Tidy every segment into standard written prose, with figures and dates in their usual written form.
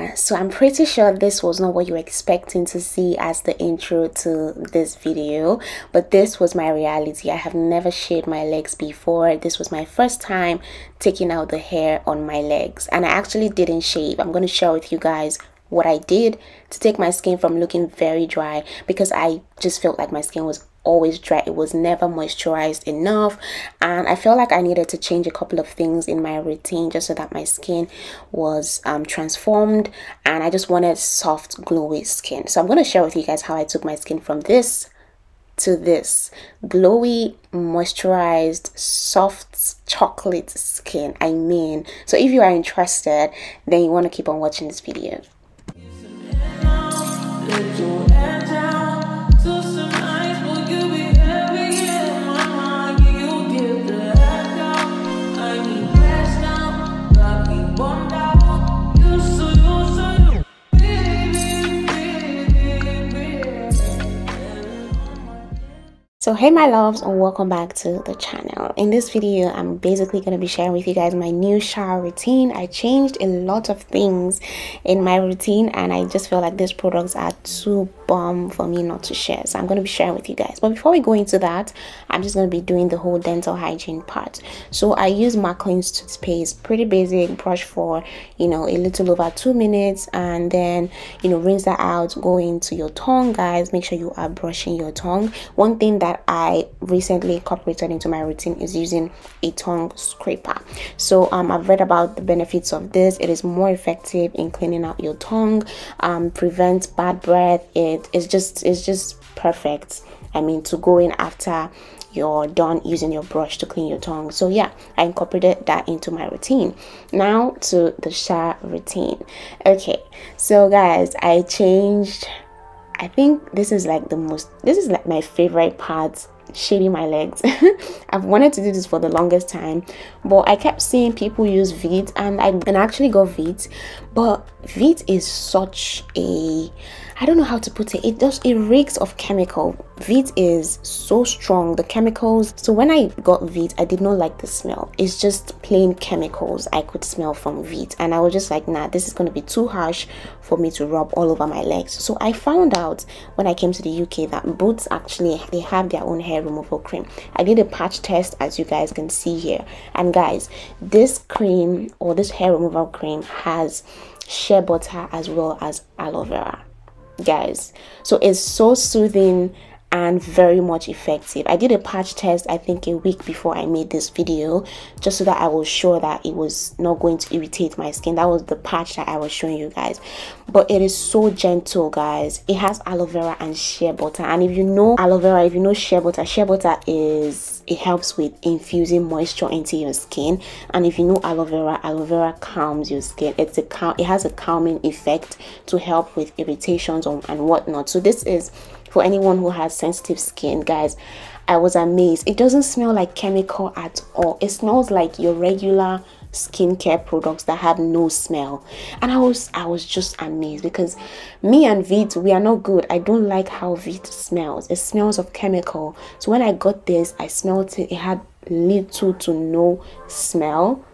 are. So I'm pretty sure this was not what you were expecting to see as the intro to this video, but this was my reality. I have never shaved my legs before. This was my first time taking out the hair on my legs, and I actually didn't shave. I'm going to share with you guys what I did to take my skin from looking very dry, because I just felt like my skin was always dry. It was never moisturized enough, and I felt like I needed to change a couple of things in my routine just so that my skin was transformed, and I just wanted soft, glowy skin. So I'm going to share with you guys how I took my skin from this to this glowy, moisturized, soft chocolate skin. I mean, so if you are interested, then you want to keep on watching this video. So hey my loves, and welcome back to the channel. In this video, I'm basically going to be sharing with you guys my new shower routine. I changed a lot of things in my routine, and I just feel like these products are too bomb for me not to share, so I'm going to be sharing with you guys. But before we go into that, I'm just going to be doing the whole dental hygiene part. So I use Maclean's toothpaste, pretty basic, brush for, you know, a little over 2 minutes, and then, you know, rinse that out, go into your tongue, guys. Make sure you are brushing your tongue. One thing that I recently incorporated into my routine is using a tongue scraper. So I've read about the benefits of this. It is more effective in cleaning out your tongue, prevents bad breath. It's just perfect, I mean, to go in after you're done using your brush to clean your tongue. So yeah, I incorporated that into my routine. Now to the shower routine. Okay, so guys, I changed, I think this is like my favorite part, shaving my legs. I've wanted to do this for the longest time, but I kept seeing people use Veet, and I actually got Veet, but Veet is such a, I don't know how to put it, it reeks of chemical. Veet is so strong, the chemicals. So when I got Veet, I did not like the smell. It's just plain chemicals I could smell from Veet, and I was just like, nah, this is going to be too harsh for me to rub all over my legs. So I found out when I came to the UK that Boots actually, they have their own hair removal cream. I did a patch test, as you guys can see here, and guys, this cream, or this hair removal cream, has shea butter as well as aloe vera, guys. So it's so soothing and very much effective. I did a patch test, I think a week before I made this video, just so that I was sure that it was not going to irritate my skin. That was the patch that I was showing you guys, but it is so gentle, guys. It has aloe vera and shea butter, and if you know aloe vera, if you know shea butter is, it helps with infusing moisture into your skin, and if you know aloe vera calms your skin. It's a calm, it has a calming effect to help with irritations and whatnot. So this is for anyone who has sensitive skin, guys. I was amazed. It doesn't smell like chemical at all. It smells like your regular skincare products that have no smell, and I was just amazed, because me and Veet, we are not good. I don't like how Veet smells. It smells of chemical. So when I got this, I smelled it, it had little to no smell.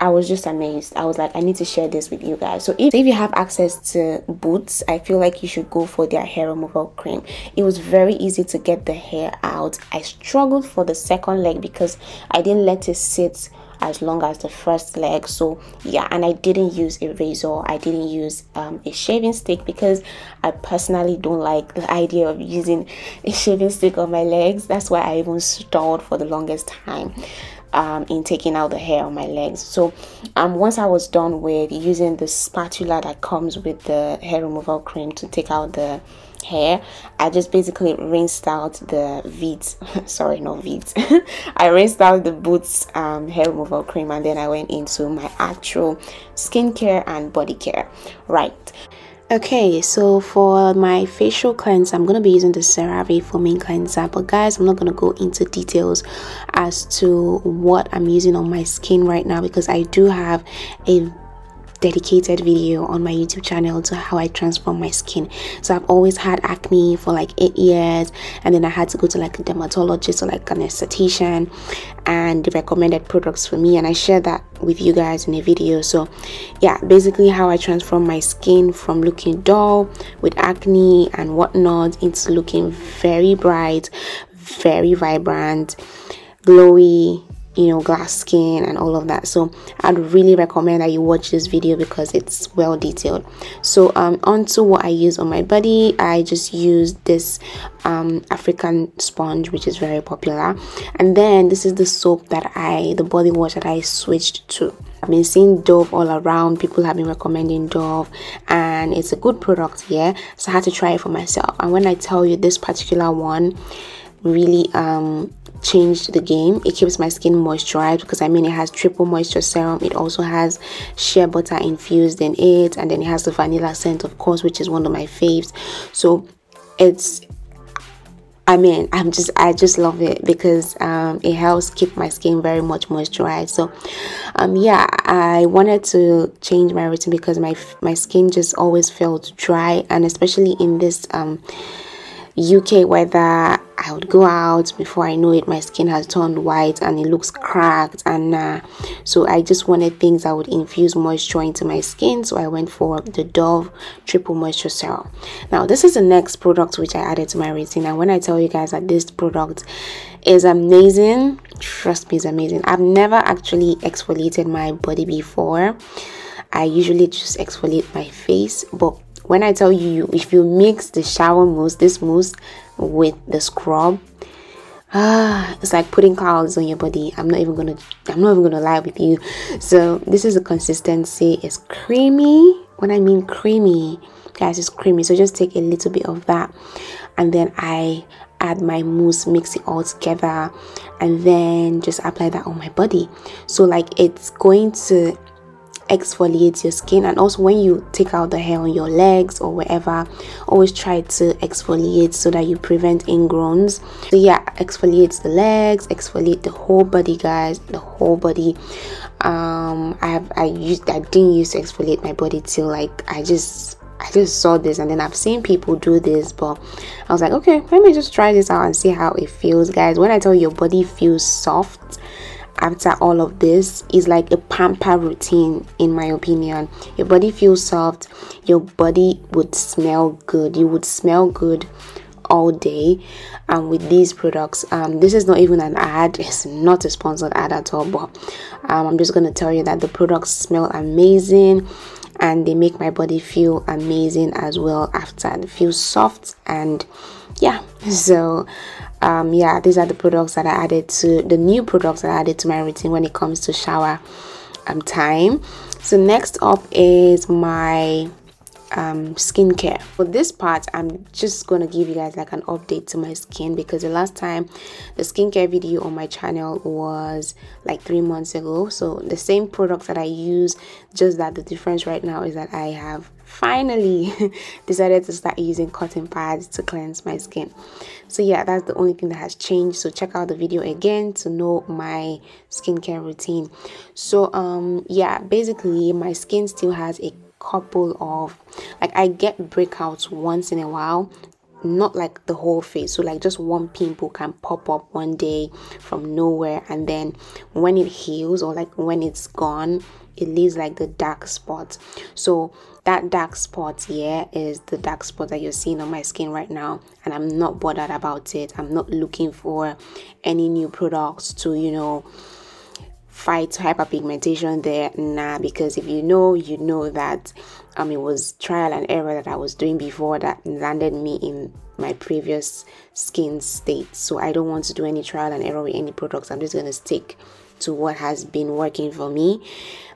I was just amazed. I was like, I need to share this with you guys. So if you have access to Boots, I feel like you should go for their hair removal cream. It was very easy to get the hair out. I struggled for the second leg because I didn't let it sit as long as the first leg. So yeah, and I didn't use a razor, I didn't use a shaving stick, because I personally don't like the idea of using a shaving stick on my legs. That's why I even stalled for the longest time in taking out the hair on my legs. So once I was done with using the spatula that comes with the hair removal cream to take out the hair, I just basically rinsed out the Veet, sorry, not Veet, I rinsed out the Boots hair removal cream, and then I went into my actual skincare and body care. Right, okay, so for my facial cleanse, I'm going to be using the CeraVe foaming cleanser, but guys, I'm not going to go into details as to what I'm using on my skin right now, because I do have a dedicated video on my YouTube channel to how I transform my skin. So I've always had acne for like 8 years, and then I had to go to like a dermatologist or like an esthetician, and they recommended products for me, and I shared that with you guys in a video. So yeah, basically how I transform my skin from looking dull with acne and whatnot into looking very bright, very vibrant, glowy, you know, glass skin and all of that. So I'd really recommend that you watch this video because it's well detailed. So on to what I use on my body. I just use this African sponge, which is very popular, and then this is the soap that the body wash that I switched to. I've been seeing Dove all around. People have been recommending Dove, and it's a good product here, yeah? So I had to try it for myself, and when I tell you, this particular one really changed the game. It keeps my skin moisturized because I mean it has triple moisture serum, it also has shea butter infused in it, and then it has the vanilla scent, of course, which is one of my faves. So it's, I mean, I just love it because it helps keep my skin very much moisturized. So yeah, I wanted to change my routine because my skin just always felt dry, and especially in this UK weather, I would go out, before I know it my skin has turned white and it looks cracked, and so I just wanted things that would infuse moisture into my skin, so I went for the Dove triple moisture serum. Now this is the next product which I added to my routine, and when I tell you guys that this product is amazing, trust me, it's amazing. I've never actually exfoliated my body before. I usually just exfoliate my face, but when I tell you, if you mix the shower mousse, this mousse, with the scrub, it's like putting clouds on your body. I'm not even gonna lie with you. So this is the consistency. It's creamy. When I mean creamy, guys, it's creamy. So just take a little bit of that, and then I add my mousse, mix it all together, and then just apply that on my body. So like it's going to exfoliate your skin, and also when you take out the hair on your legs or wherever, always try to exfoliate so that you prevent ingrowns. So yeah, exfoliate the legs, exfoliate the whole body, guys, the whole body. I didn't use to exfoliate my body till like I just saw this, and then I've seen people do this, but I was like, okay, let me just try this out and see how it feels, guys. When I tell you, your body feels soft after all of this. Is like a pamper routine, in my opinion. Your body feels soft, your body would smell good, you would smell good all day with these products. This is not even an ad, it's not a sponsored ad at all, but I'm just gonna tell you that the products smell amazing, and they make my body feel amazing as well after. It feels soft, and yeah, so yeah, these are the products that I added to the new products that I added to my routine when it comes to shower time. So next up is my skincare. For this part, I'm just gonna give you guys like an update to my skin, because the last time the skincare video on my channel was like 3 months ago. So the same products that I use, just that the difference right now is that I have finally decided to start using cotton pads to cleanse my skin. So yeah, that's the only thing that has changed. So check out the video again to know my skincare routine. So yeah, basically my skin still has a couple of, like, I get breakouts once in a while, not like the whole face. So like just one pimple can pop up one day from nowhere, and then when it heals, or like when it's gone, it leaves like the dark spot. So that dark spot here, yeah, is the dark spot that you're seeing on my skin right now, and I'm not bothered about it. I'm not looking for any new products to, you know, fight hyperpigmentation there, nah, because if you know, you know that it was trial and error that I was doing before that landed me in my previous skin state. So I don't want to do any trial and error with any products. I'm just gonna stick to what has been working for me,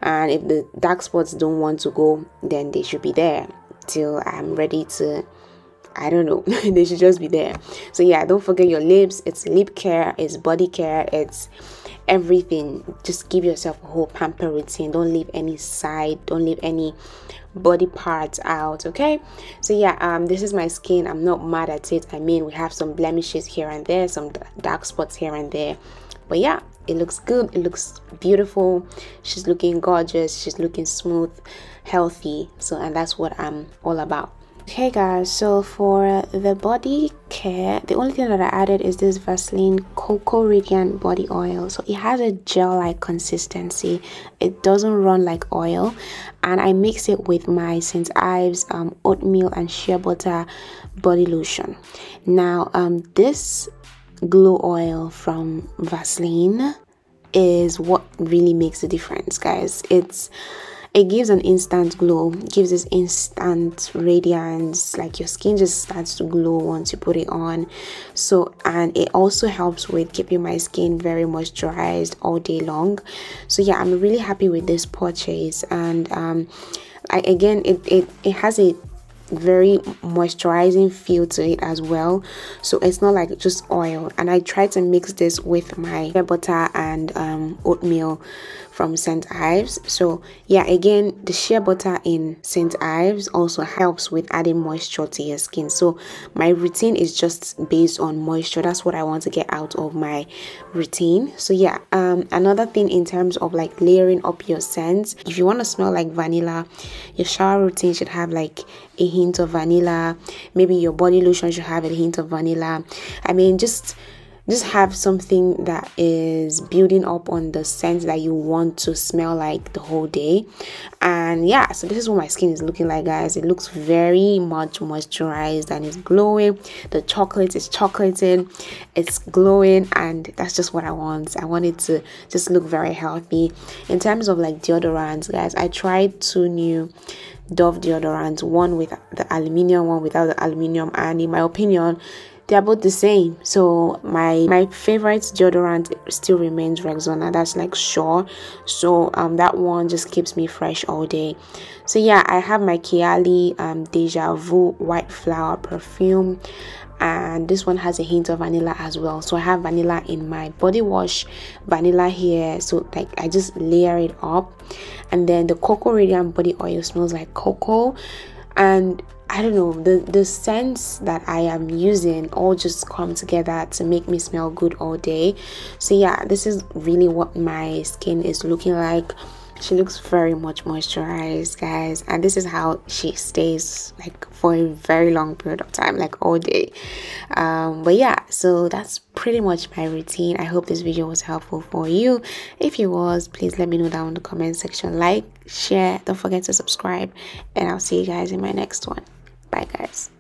and if the dark spots don't want to go, then they should be there till I'm ready to, I don't know, they should just be there. So yeah, don't forget your lips. It's lip care, it's body care, it's everything. Just give yourself a whole pamper routine. Don't leave any side, don't leave any body parts out, okay? So yeah, this is my skin. I'm not mad at it. I mean, we have some blemishes here and there, some dark spots here and there, but yeah, it looks good, it looks beautiful. She's looking gorgeous, she's looking smooth, healthy. So, and that's what I'm all about. Okay guys, so for the body care, the only thing that I added is this Vaseline Cocoa Radiant Body Oil. So it has a gel like consistency, it doesn't run like oil, and I mix it with my St. Ives oatmeal and shea butter body lotion. Now this glow oil from Vaseline is what really makes the difference, guys. It gives an instant glow, it gives this instant radiance, like your skin just starts to glow once you put it on. So, and it also helps with keeping my skin very moisturized all day long. So yeah, I'm really happy with this purchase, and it has a very moisturizing feel to it as well, so it's not like just oil. And I try to mix this with my shea butter and oatmeal from St. Ives. So yeah, again, the shea butter in St. Ives also helps with adding moisture to your skin. So my routine is just based on moisture. That's what I want to get out of my routine. So yeah, another thing in terms of like layering up your scents, if you want to smell like vanilla, your shower routine should have like a hint of vanilla. Maybe your body lotion should have a hint of vanilla. I mean, just have something that is building up on the scent that you want to smell like the whole day. And yeah, so this is what my skin is looking like, guys. It looks very much moisturized and it's glowing. The chocolate is chocolating, it's glowing, and that's just what I want. I want it to just look very healthy. In terms of like deodorants, guys, I tried 2 new Dove deodorants, one with the aluminium, one without the aluminium, and in my opinion they are both the same. So my favorite deodorant still remains Rexona, that's like Sure. So that one just keeps me fresh all day. So yeah, I have my Kiali Deja Vu White Flower perfume, and this one has a hint of vanilla as well. So I have vanilla in my body wash, vanilla here, so like I just layer it up. And then the Cocoa Radiant Body Oil smells like cocoa, and I don't know, the scents that I am using all just come together to make me smell good all day. So yeah, this is really what my skin is looking like. She looks very much moisturized, guys, and this is how she stays like for a very long period of time, like all day. But yeah, so that's pretty much my routine. I hope this video was helpful for you. If it was, please let me know down in the comment section. Like, share, don't forget to subscribe, and I'll see you guys in my next one. Bye guys.